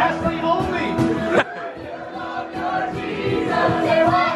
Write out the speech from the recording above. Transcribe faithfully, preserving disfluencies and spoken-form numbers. Ashley Holby! They love your Jesus, they